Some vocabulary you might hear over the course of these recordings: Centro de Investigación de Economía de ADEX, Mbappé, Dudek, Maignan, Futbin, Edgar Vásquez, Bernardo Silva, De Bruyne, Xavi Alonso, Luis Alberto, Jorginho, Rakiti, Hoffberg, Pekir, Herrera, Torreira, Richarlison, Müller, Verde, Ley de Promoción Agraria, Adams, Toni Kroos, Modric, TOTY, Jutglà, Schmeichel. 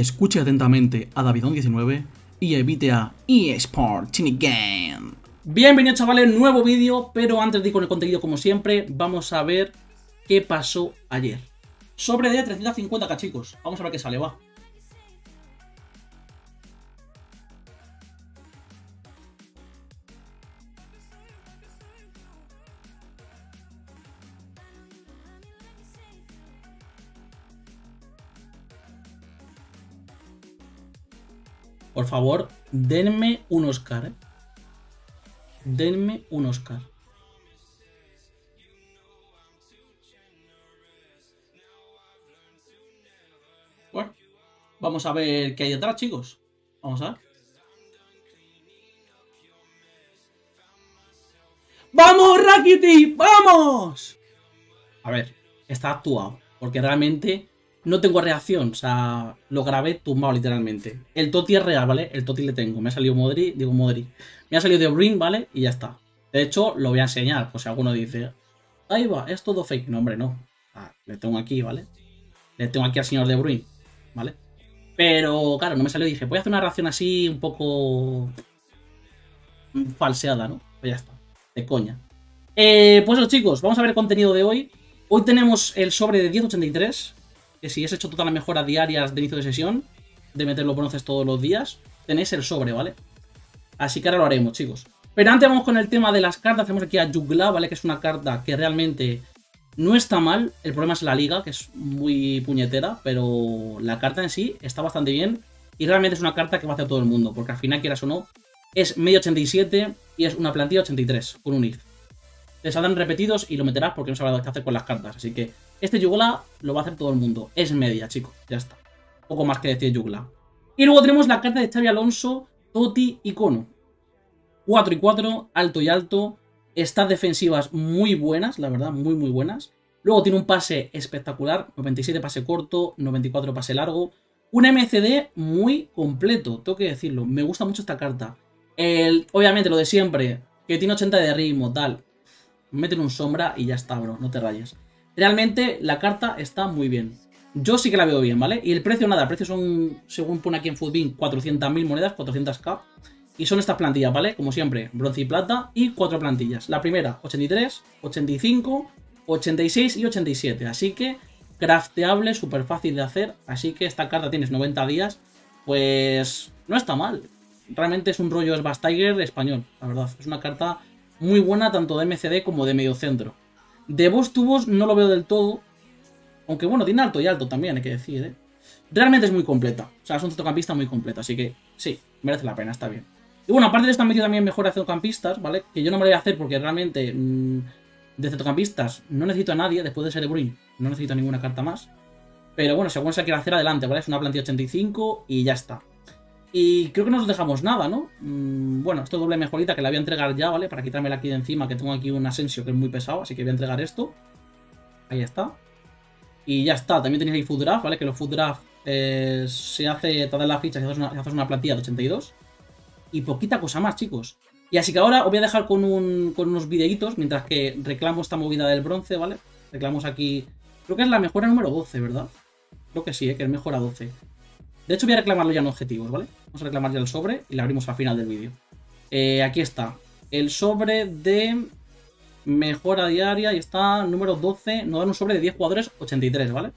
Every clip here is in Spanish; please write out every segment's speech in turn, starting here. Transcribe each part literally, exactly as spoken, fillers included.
escuche atentamente a Davidon diecinueve y evite a eSport Game. Bienvenidos chavales, nuevo vídeo, pero antes de ir con el contenido como siempre, vamos a ver qué pasó ayer. Sobre de trescientos cincuenta k chicos, vamos a ver qué sale, va. Por favor, denme un Oscar, ¿eh? Denme un Oscar. Bueno, vamos a ver qué hay detrás, chicos. Vamos a ver. ¡Vamos, Rakiti! ¡Vamos! A ver, está actuado, porque realmente no tengo reacción, o sea, lo grabé tumbado literalmente. El T O T Y es real, ¿vale? El T O T Y le tengo. Me ha salido Modric, digo Modric. Me ha salido De Bruyne, ¿vale? Y ya está. De hecho, lo voy a enseñar, pues si alguno dice, ahí va, es todo fake. No, hombre, no. Ah, le tengo aquí, ¿vale? Le tengo aquí al señor De Bruyne, ¿vale? Pero, claro, no me salió. Dije, voy a hacer una reacción así un poco falseada, ¿no? Pues ya está, de coña. Eh, pues eso, chicos, vamos a ver el contenido de hoy. Hoy tenemos el sobre de diez ochenta y tres. Que si has hecho todas las mejoras diarias de inicio de sesión, de meter los bronces todos los días, tenéis el sobre, ¿vale? Así que ahora lo haremos, chicos. Pero antes vamos con el tema de las cartas. Tenemos aquí a Jutglà, ¿vale? Que es una carta que realmente no está mal. El problema es la liga, que es muy puñetera, pero la carta en sí está bastante bien. Y realmente es una carta que va a hacer todo el mundo, porque al final, quieras o no, es medio ochenta y siete y es una plantilla ochenta y tres con un I F. Te saldrán repetidos y lo meterás porque no sabrás qué hacer con las cartas. Así que este Jutglà lo va a hacer todo el mundo. Es media, chicos. Ya está. Poco más que decir Jutglà. Y luego tenemos la carta de Xavi Alonso, TOTY, ICONO. cuatro y cuatro, alto y alto. Estas defensivas muy buenas, la verdad, muy muy buenas. Luego tiene un pase espectacular. noventa y siete pase corto, noventa y cuatro pase largo. Un M C D muy completo, tengo que decirlo. Me gusta mucho esta carta. El, obviamente lo de siempre, que tiene ochenta de ritmo, tal. Meten un sombra y ya está, bro, no te rayes. Realmente la carta está muy bien. Yo sí que la veo bien, ¿vale? Y el precio, nada, el precio son, según pone aquí en Futbin, cuatrocientas mil monedas, cuatrocientas k. Y son estas plantillas, ¿vale? Como siempre, bronce y plata y cuatro plantillas. La primera, ochenta y tres, ochenta y cinco, ochenta y seis y ochenta y siete. Así que crafteable, súper fácil de hacer. Así que esta carta tienes noventa días, pues no está mal. Realmente es un rollo Svastiger español, la verdad. Es una carta muy buena tanto de M C D como de mediocentro. De boss tubos no lo veo del todo. Aunque bueno, tiene alto y alto también, hay que decir, ¿eh? Realmente es muy completa. O sea, es un centrocampista muy completo. Así que sí, merece la pena, está bien. Y bueno, aparte de esto han metido también mejor a centrocampistas, ¿vale? Que yo no me lo voy a hacer porque realmente mmm, de centrocampistas no necesito a nadie después de ser De Bruyne. No necesito ninguna carta más. Pero bueno, si alguno se quiere hacer adelante, ¿vale? Es una plantilla ochenta y cinco y ya está. Y creo que no nos dejamos nada, ¿no? Bueno, esto doble mejorita que la voy a entregar ya, ¿vale? Para quitármela aquí de encima, que tengo aquí un Asensio que es muy pesado, así que voy a entregar esto. Ahí está. Y ya está, también tenéis ahí Food Draft, ¿vale? Que los Food Draft eh, se hace todas las fichas y haces una, una plantilla de ochenta y dos. Y poquita cosa más, chicos. Y así que ahora os voy a dejar con, un, con unos videitos, mientras que reclamo esta movida del bronce, ¿vale? Reclamos aquí, creo que es la mejora número doce, ¿verdad? Creo que sí, ¿eh? Que es mejora doce. De hecho voy a reclamarlo ya en objetivos, ¿vale? Vamos a reclamar ya el sobre y lo abrimos al final del vídeo. Eh, aquí está. El sobre de mejora diaria y está número doce. Nos dan un sobre de diez jugadores, ochenta y tres, ¿vale?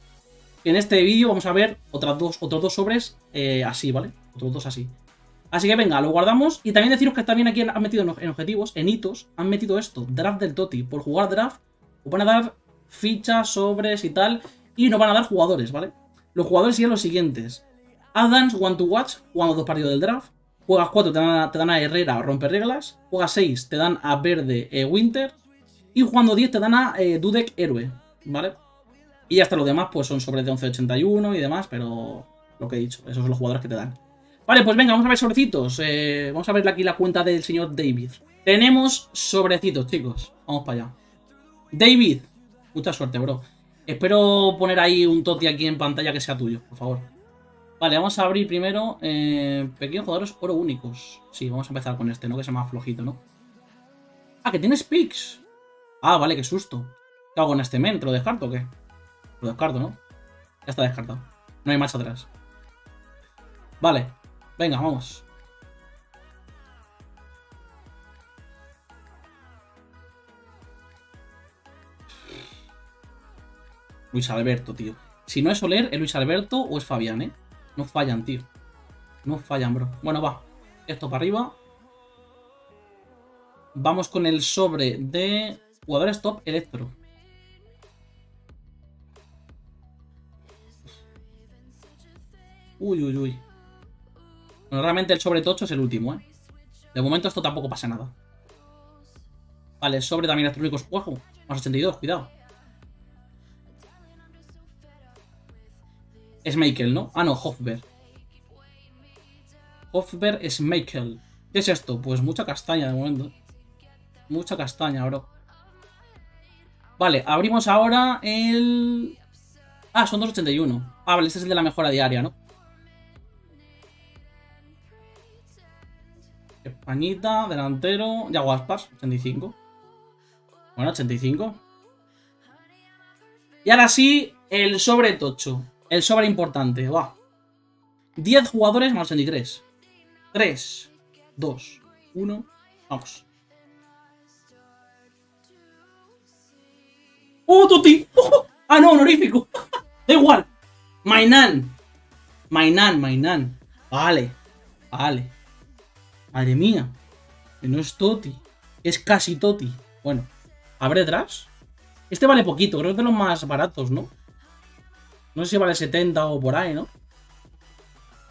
En este vídeo vamos a ver otras dos, otros dos sobres eh, así, ¿vale? Otros dos así. Así que venga, lo guardamos. Y también deciros que también aquí han metido en objetivos, en hitos, han metido esto. Draft del T O T Y. Por jugar draft os van a dar fichas, sobres y tal. Y nos van a dar jugadores, ¿vale? Los jugadores serían los siguientes. Adams, One to Watch, jugando dos partidos del draft. Juegas cuatro, te dan a, te dan a Herrera, rompe reglas. Juegas seis, te dan a Verde, eh, Winter. Y jugando diez, te dan a eh, Dudek, héroe. ¿Vale? Y hasta los demás, pues son sobre de once ochenta y uno y demás, pero lo que he dicho, esos son los jugadores que te dan. Vale, pues venga, vamos a ver sobrecitos. Eh, vamos a ver aquí la cuenta del señor David. Tenemos sobrecitos, chicos. Vamos para allá. David, mucha suerte, bro. Espero poner ahí un T O T Y aquí en pantalla que sea tuyo, por favor. Vale, vamos a abrir primero eh, pequeños jugadores oro únicos. Sí, vamos a empezar con este, ¿no? Que sea más flojito, ¿no? Ah, que tienes picks. Ah, vale, qué susto. ¿Qué hago con este men? ¿Te lo descarto o qué? Lo descarto, ¿no? Ya está descartado. No hay más atrás. Vale, venga, vamos. Luis Alberto, tío. Si no es Soler, es Luis Alberto o es Fabián, ¿eh? No fallan, tío. No fallan, bro. Bueno, va. Esto para arriba. Vamos con el sobre de jugadores top electro. Uy, uy, uy. Bueno, realmente el sobre tocho es el último, ¿eh? De momento esto tampoco pasa nada. Vale, sobre también electrónicos. Ojo, más ochenta y dos, cuidado. Schmeichel, ¿no? Ah, no, Hoffberg. Hoffberg, Schmeichel. ¿Qué es esto? Pues mucha castaña de momento. Mucha castaña, bro. Vale, abrimos ahora el... Ah, son dos ochenta y uno. Ah, vale, este es el de la mejora diaria, ¿no? Españita, delantero... Iago Aspas, ochenta y cinco. Bueno, ochenta y cinco. Y ahora sí, el sobre tocho. El sobre importante, va. diez jugadores más ochenta y tres. tres, dos, uno, vamos. ¡Oh, Toti! ¡Oh! ¡Ah, no, honorífico! Da igual. Maignan. Maignan, Maignan. Vale, vale. Madre mía. Que no es Toti. Es casi Toti. Bueno, ¿habrá detrás? Este vale poquito, creo que es de los más baratos, ¿no? No sé si vale setenta o por ahí, ¿no?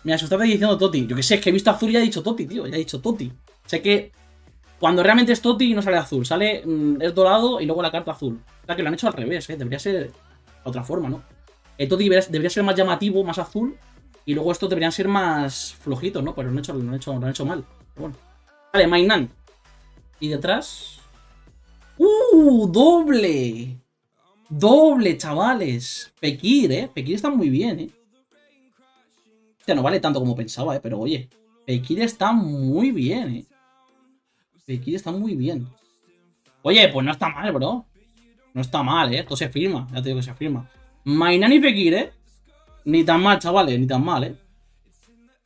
Me asustaste diciendo Toti. Yo que sé, es que he visto azul y ya he dicho Toti, tío. Ya he dicho Toti. Sé que cuando realmente es Toti no sale azul. Sale, mmm, es dorado y luego la carta azul. O sea que lo han hecho al revés, ¿eh? Debería ser otra forma, ¿no? El Toti debería, debería ser más llamativo, más azul. Y luego estos deberían ser más flojitos, ¿no? Pero lo han hecho, lo han hecho, lo han hecho mal. Pero bueno. Vale, Maignan. Y detrás... ¡Uh! ¡Doble! Doble, chavales. Pekir, eh. Pekir está muy bien, eh. O sea, no vale tanto como pensaba, eh. Pero oye, Pekir está muy bien, eh. Pekir está muy bien. Oye, pues no está mal, bro. No está mal, eh. Esto se firma. Ya te digo que se firma. Maignan y Pekir, eh. Ni tan mal, chavales. Ni tan mal, eh.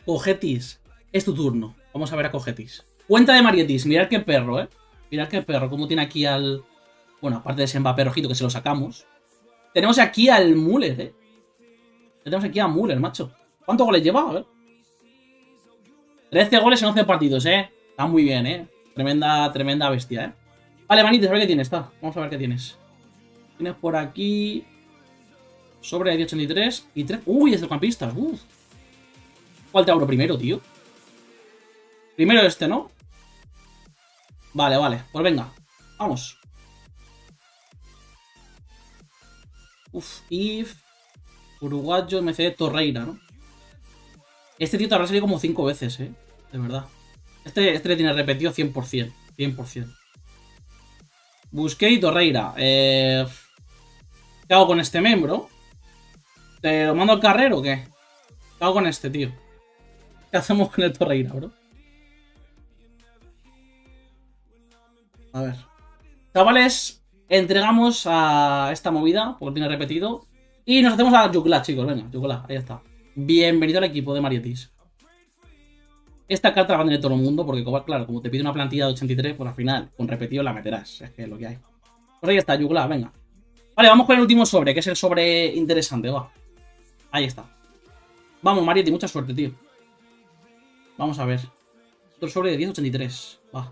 Cogetis. Es tu turno. Vamos a ver a Cogetis. Cuenta de Marietis. Mirad qué perro, eh. Mirad qué perro. Cómo tiene aquí al... Bueno, aparte de ese Mbappé rojito que se lo sacamos. Tenemos aquí al Müller, eh. Tenemos aquí a Müller, macho. ¿Cuántos goles lleva? A ver. trece goles en once partidos, eh. Está muy bien, eh. Tremenda, tremenda bestia, eh. Vale, manitos, a ver qué tienes, está. Vamos a ver qué tienes. Tienes por aquí... Sobre de ochenta y tres y tres... Uy, es de campistas, uff. ¿Cuál te abro primero, tío? Primero este, ¿no? Vale, vale. Pues venga. Vamos. Uf, if uruguayo M C D Torreira, ¿no? Este tío te habrá salido como cinco veces, ¿eh? De verdad. Este, este le tiene repetido cien por cien. cien por cien. Busqué y Torreira. Eh, ¿Qué hago con este miembro? ¿Te lo mando al carrero o qué? ¿Qué hago con este, tío? ¿Qué hacemos con el Torreira, bro? A ver. Chavales... Entregamos a esta movida, porque tiene repetido. Y nos hacemos a Jutglà, chicos. Venga, Jutglà, ahí está. Bienvenido al equipo de Marietis. Esta carta la va a tener todo el mundo, porque claro, como te pide una plantilla de ochenta y tres, pues al final, con repetido la meterás. Es que es lo que hay. Pues ahí está, Jutglà, venga. Vale, vamos con el último sobre, que es el sobre interesante, va. Ahí está. Vamos, Marietis, mucha suerte, tío. Vamos a ver. Otro sobre de diez ochenta y tres, va.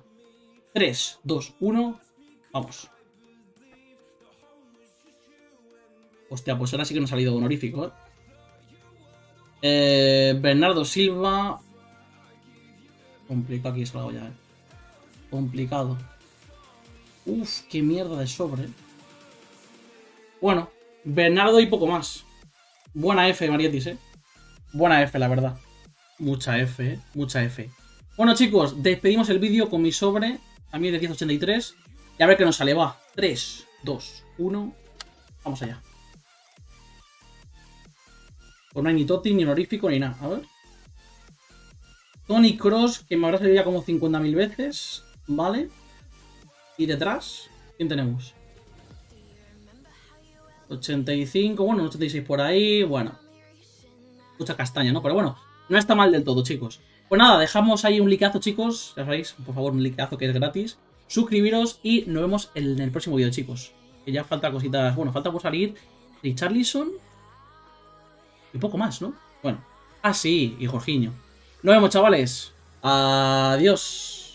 tres, dos, uno, vamos. Hostia, pues ahora sí que nos ha salido honorífico, ¿eh? eh Bernardo Silva. Complicado aquí eso lo hago ya, ¿eh? Complicado. Uf, qué mierda de sobre. Bueno, Bernardo y poco más. Buena F, Marietis, ¿eh? Buena F, la verdad. Mucha F, ¿eh? Mucha F. Bueno, chicos, despedimos el vídeo con mi sobre. A mí de diez ochenta y tres. Y a ver qué nos sale, va. tres, dos, uno. Vamos allá. Pues no hay ni TOTY, ni honorífico, ni nada. A ver. Toni Kroos, que me habrá salido ya como cincuenta mil veces. Vale. Y detrás, ¿quién tenemos? ochenta y cinco, bueno, ochenta y seis por ahí. Bueno. Mucha castaña, ¿no? Pero bueno. No está mal del todo, chicos. Pues nada, dejamos ahí un likeazo, chicos. Ya sabéis, por favor, un likeazo que es gratis. Suscribiros y nos vemos en el próximo vídeo, chicos. Que ya falta cositas... Bueno, falta por salir Richarlison y poco más, ¿no? Bueno. Ah, sí, y Jorginho. Nos vemos, chavales. Adiós.